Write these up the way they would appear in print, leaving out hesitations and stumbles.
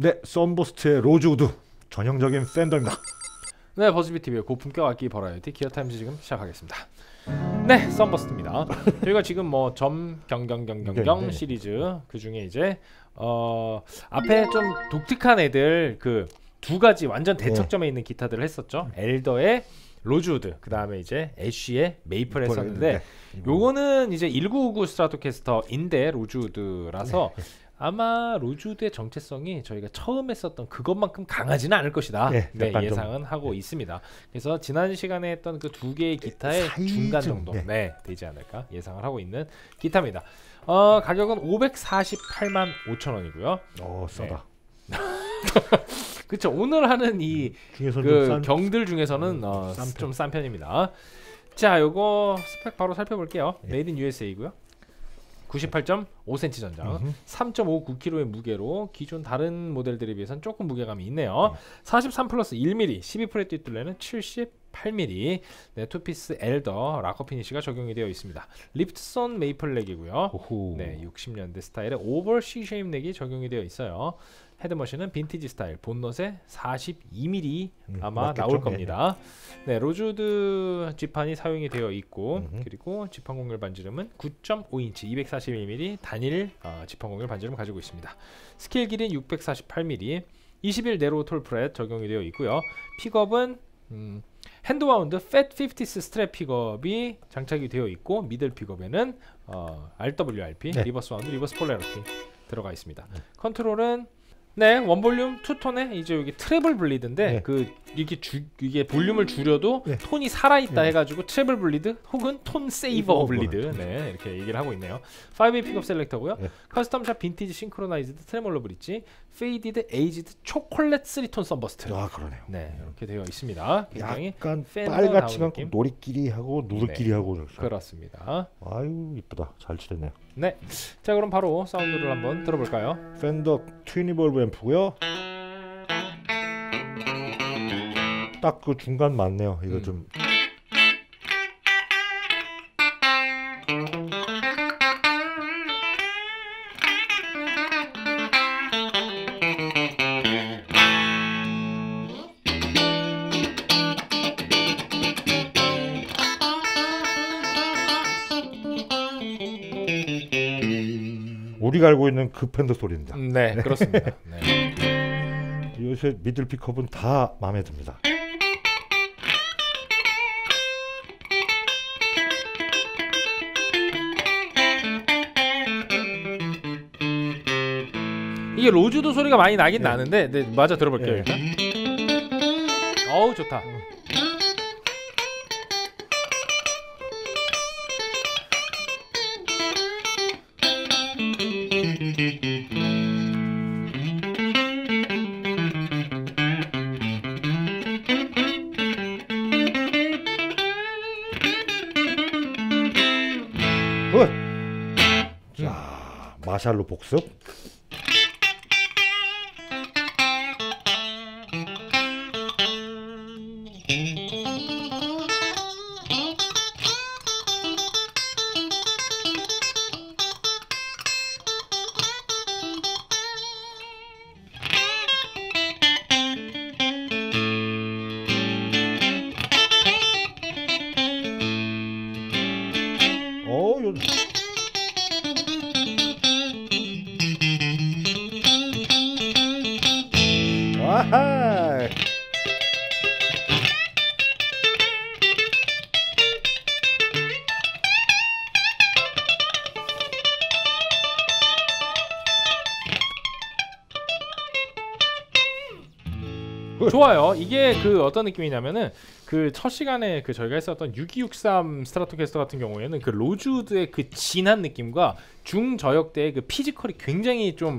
네, 썬버스트의 로즈우드 전형적인 샌더입니다. 네, 버즈비TV의 고품격 악기 버라이어티 기어타임즈 지금 시작하겠습니다. 네, 썬버스트입니다. 저희가 지금 뭐 점 경경 시리즈 그 중에 이제 앞에 좀 독특한 애들 그 두 가지 완전 대척점에 있는 기타들을 했었죠. 엘더의 로즈우드, 그 다음에 이제 애쉬의 메이플 했었는데, 요거는 이제 1959 스트라토캐스터인데 로즈우드라서 아마 로즈우드의 정체성이 저희가 처음 했었던 그것만큼 강하지는 않을 것이다. 네, 예상은 하고 있습니다. 그래서 지난 시간에 했던 그 두 개의 기타의 중간 정도 되지 않을까 예상을 하고 있는 기타입니다. 가격은 548만 5천원이고요 싸다. 그쵸, 오늘 하는 이 그 경들 중에서는 좀 싼 편입니다. 자, 요거 스펙 바로 살펴볼게요. 메이드 인 USA고요. 98.5cm 전장, 3.59kg의 무게로 기존 다른 모델들에 비해서는 조금 무게감이 있네요. 43+1mm, 12프렛 뒷둘레는 78mm. 네, 투피스 엘더 락커 피니시가 적용이 되어 있습니다. 립스톤 메이플 넥이고요. 네, 60년대 스타일의 오벌 C쉐입 넥이 적용이 되어 있어요. 헤드머신은 빈티지 스타일 본넛에 42mm 아마 나올 겁니다. 네, 로즈우드 지판이 사용이 되어 있고, 그리고 지판 공률 반지름은 9.5인치 241mm 단일 지판 공률 반지름 가지고 있습니다. 스케일 길이는 648mm, 21 네로우 톨프렛 적용이 되어 있고요. 픽업은 핸드와운드 팻50스 스트랩 픽업이 장착이 되어 있고, 미들 픽업에는 RWRP, 리버스 와운드, 리버스 폴라리티 들어가 있습니다. 컨트롤은 네, 원볼륨 투톤에 이제 여기 트래블 블리드인데 그 이게 볼륨을 줄여도 톤이 살아있다 해가지고 트래블 블리드 혹은 톤 세이버 블리드 네, 이렇게 얘기를 하고 있네요. 5A 픽업 셀렉터고요. 커스텀샵 빈티지 싱크로나이즈드 트레몰로 브릿지, 페이디드 에이지드 초콜릿 3톤 썬버스트. 아, 그러네요. 네, 이렇게 되어 있습니다. 굉장히 약간 빨갛지만 노리끼리하고 누들끼리하고 그렇습니다. 아유, 이쁘다. 잘 칠했네요. 네, 자 그럼 바로 사운드를 한번 들어볼까요? 팬더 튜니볼브 앰프고요. 딱 그 중간 맞네요. 이거 좀 우리가 알고 있는 그 팬더 소리입니다. 네, 그렇습니다. 네. 요새 미들 픽업은 다 마음에 듭니다. 이게 로즈도 소리가 많이 나긴 나는데, 네, 맞아 들어볼게요. 일단. 어우, 좋다. 자, 마샬로 복습. 좋아요. 이게 그 어떤 느낌이냐면은 그 첫 시간에 그 저희가 했었던 6263 스트라토캐스터 같은 경우에는 그 로즈우드의 그 진한 느낌과 중저역대의 그 피지컬이 굉장히 좀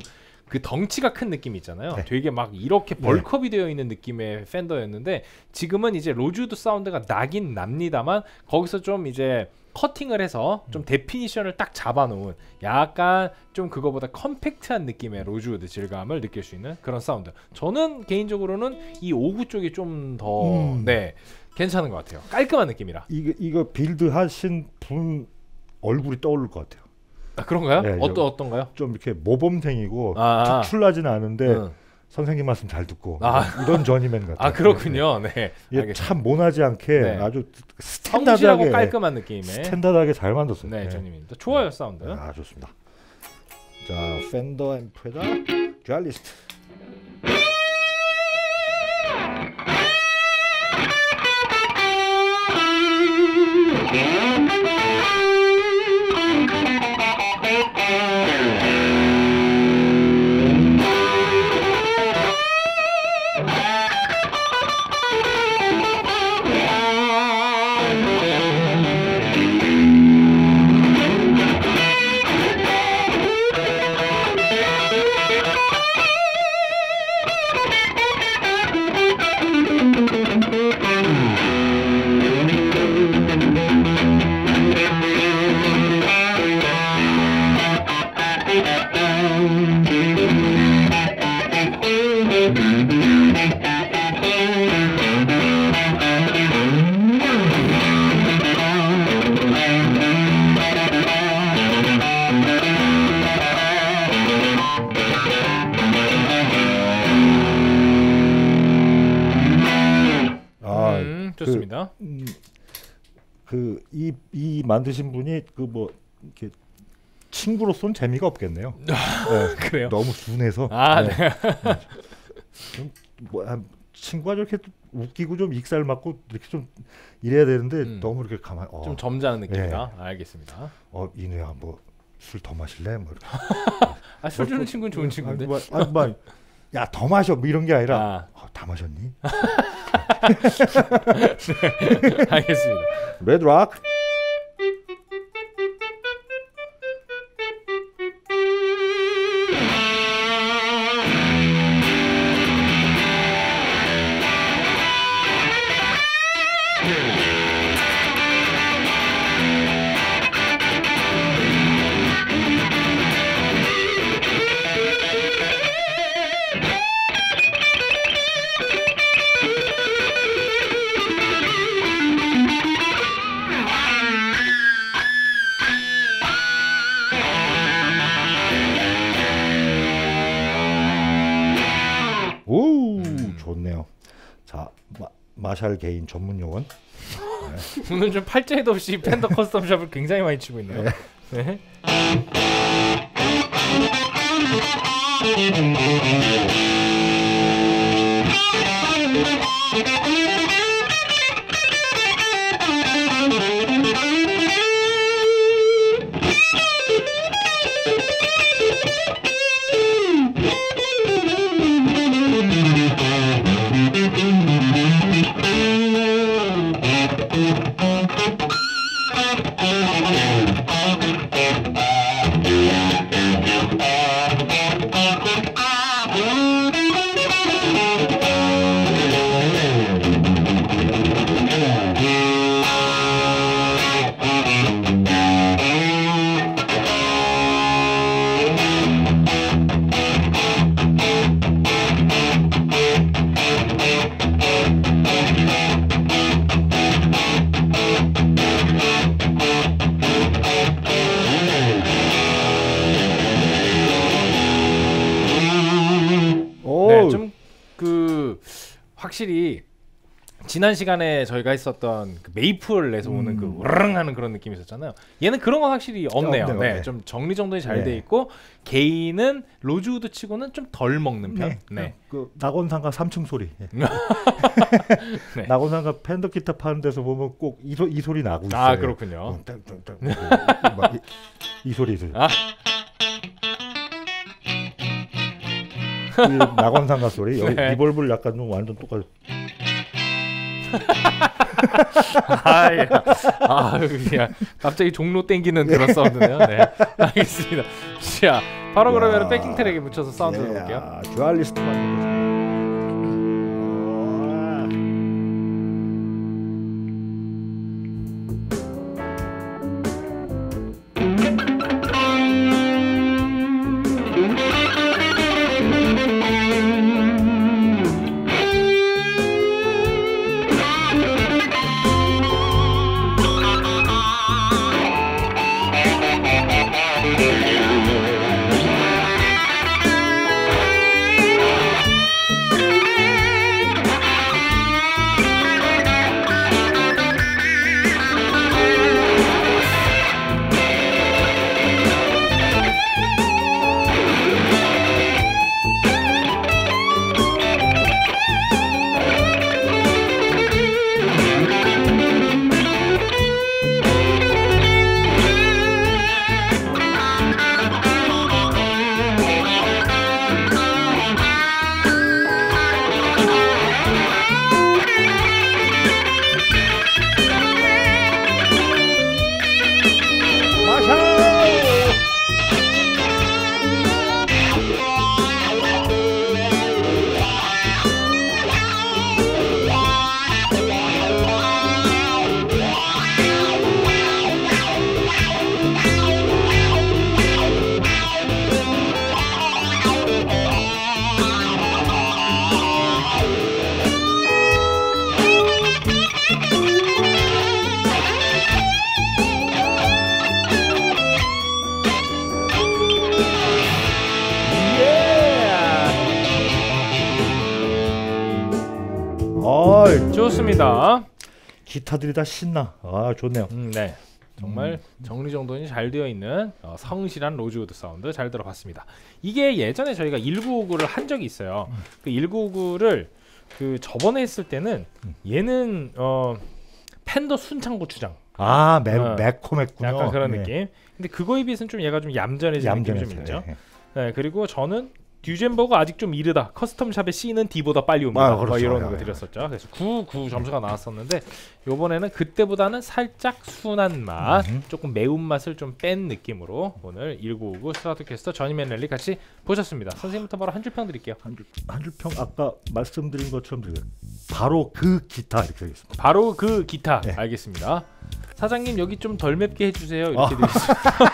그 덩치가 큰 느낌이 있잖아요. 되게 막 이렇게 벌컵이 되어 있는 느낌의 팬더였는데, 지금은 이제 로즈우드 사운드가 나긴 납니다만 거기서 좀 이제 커팅을 해서 좀 데피니션을 딱 잡아놓은 약간 좀 그거보다 컴팩트한 느낌의 로즈우드 질감을 느낄 수 있는 그런 사운드. 저는 개인적으로는 이 59 쪽이 좀 더 네, 괜찮은 것 같아요. 깔끔한 느낌이라. 이거 빌드 하신 분 얼굴이 떠오를 것 같아요. 아, 그런가요? 네, 어떤가요? 좀 이렇게 모범생이고 특출나진 않은데 선생님 말씀 잘 듣고 이런 저니맨 같아요. 아 그렇군요. 네. 이게 참 모나지 않게 네. 아주 스탠다드하고 깔끔한 느낌의 스탠다드하게 잘 만들었어요. 네, 저니맨입니다. 좋아요 네. 사운드. 아 좋습니다. 자 펜더 앤 프레다 듀얼리스트. 좋습니다. 이 만드신 분이 그 뭐 이렇게 친구로 쏜 재미가 없겠네요. 네, 그래요. 너무 순해서. 아, 네. 네. 좀 뭐 친구가 저렇게 웃기고 좀 익살 맞고 이렇게 좀 이래야 되는데 너무 이렇게 가만히 좀 점잖은 느낌이다. 네. 알겠습니다. 이누야 뭐 술 더 마실래? 뭐 이렇게. 아, 술 주는 친구는 좋은 친구인데. 야, 더 마셔 뭐 이런 게 아니라 다 마셨니? 네, 알겠습니다. 레드락 좋네요. 자 마샬 개인 전문 요원. 네. 오늘 좀 팔자에도 없이 팬더 커스텀 샵을 굉장히 많이 치고 있네요. 네. 네. 확실히 지난 시간에 저희가 했었던 그 메이플에서 오는 그 우르릉 하는 그런 느낌이 있었잖아요. 얘는 그런 건 확실히 없네요. 네, 네. 좀 정리정돈이 잘 돼 네. 있고 개인은 로즈우드 치고는 좀 덜 먹는 편. 네. 네. 그 낙원상가 3층 소리. 네. 낙원상가 팬더기타 파는 데서 보면 꼭 이 소리 나고 있어요. 아 그렇군요. 이 소리 있어요. 아. 낙원상가 소리. 네. 리볼브를 약간 좀 완전 똑같아. 야, 갑자기 종로 땡기는 그런 사운드네요. 네, 알겠습니다. 자, 바로 그러면 백킹 트랙에 묻혀서 사운드 넣어볼게요. 듀얼리스트 만들고. 아, 좋습니다. 기타들이 다 신나. 아, 좋네요. 네. 정말 정리정돈이 잘 되어있는 성실한 로즈우드 사운드 잘 들어봤습니다. 이게 예전에 저희가 1959를 한 적이 있어요. 그 1959를 그 저번에 했을 때는 얘는 팬더 순창 고추장. 아, 매콤했군요. 약간 그런 네. 느낌. 근데 그거에 비해서는 좀 얘가 좀 얌전해진 느낌이 좀 있죠. 네. 네, 그리고 저는 듀젠버가 아직 좀 이르다. 커스텀샵의 C는 D보다 빨리 옵니다. 아, 그렇죠. 이런 거 드렸었죠. 그래서 9 점수가 나왔었는데 요번에는 그때보다는 살짝 순한 맛, 조금 매운맛을 좀 뺀 느낌으로 오늘 1959 스트라토캐스터 저니맨 랠리 같이 보셨습니다. 선생님부터 바로 한 줄 평 드릴게요. 한 줄 평 아까 말씀드린 것처럼 드릴게요. 바로 그 기타 이렇게 되겠습니다. 바로 그 기타. 네. 알겠습니다. 사장님 여기 좀 덜 맵게 해주세요. 이렇게 되겠습니다.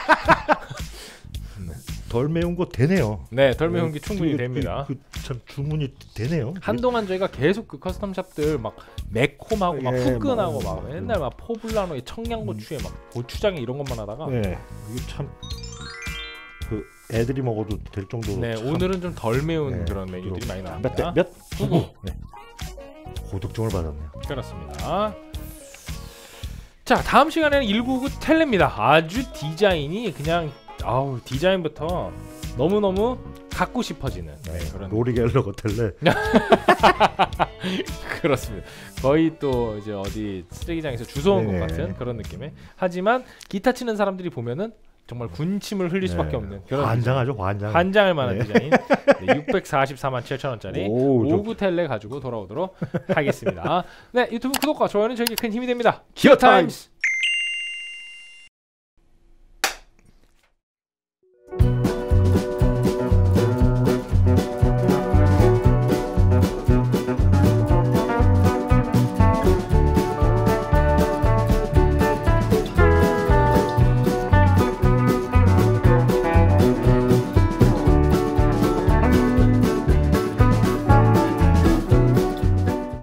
덜 매운 거 되네요. 네, 덜 매운 게 충분히 됩니다. 참 주문이 되네요. 한동안 저희가 계속 그 커스텀 샵들 막 매콤하고 막 후끈하고 막 옛날 막 포블라노에 청양고추에 막 고추장에 이런 것만 하다가 네, 이게 참 그 애들이 먹어도 될 정도로. 네, 오늘은 좀 덜 매운 네, 그런 메뉴들이 많이 나옵니다. 몇 후구. 네. 고득점을 받았네요. 그렇습니다. 자, 다음 시간에는 199 텔레입니다. 아주 디자인이 그냥 아우 디자인부터 너무너무 갖고 싶어지는 네, 그런 로리겔러 거텔레. 그렇습니다. 거의 또 이제 어디 쓰레기장에서 주워온 것 같은 그런 느낌의. 하지만 기타 치는 사람들이 보면은 정말 군침을 흘릴 수밖에 없는 그런 환장하죠. 환장할 만한 디자인. 네, 644만 7천원짜리 59 텔레 가지고 돌아오도록 하겠습니다. 네, 유튜브 구독과 좋아요는 저에게 큰 힘이 됩니다. 기어타임스.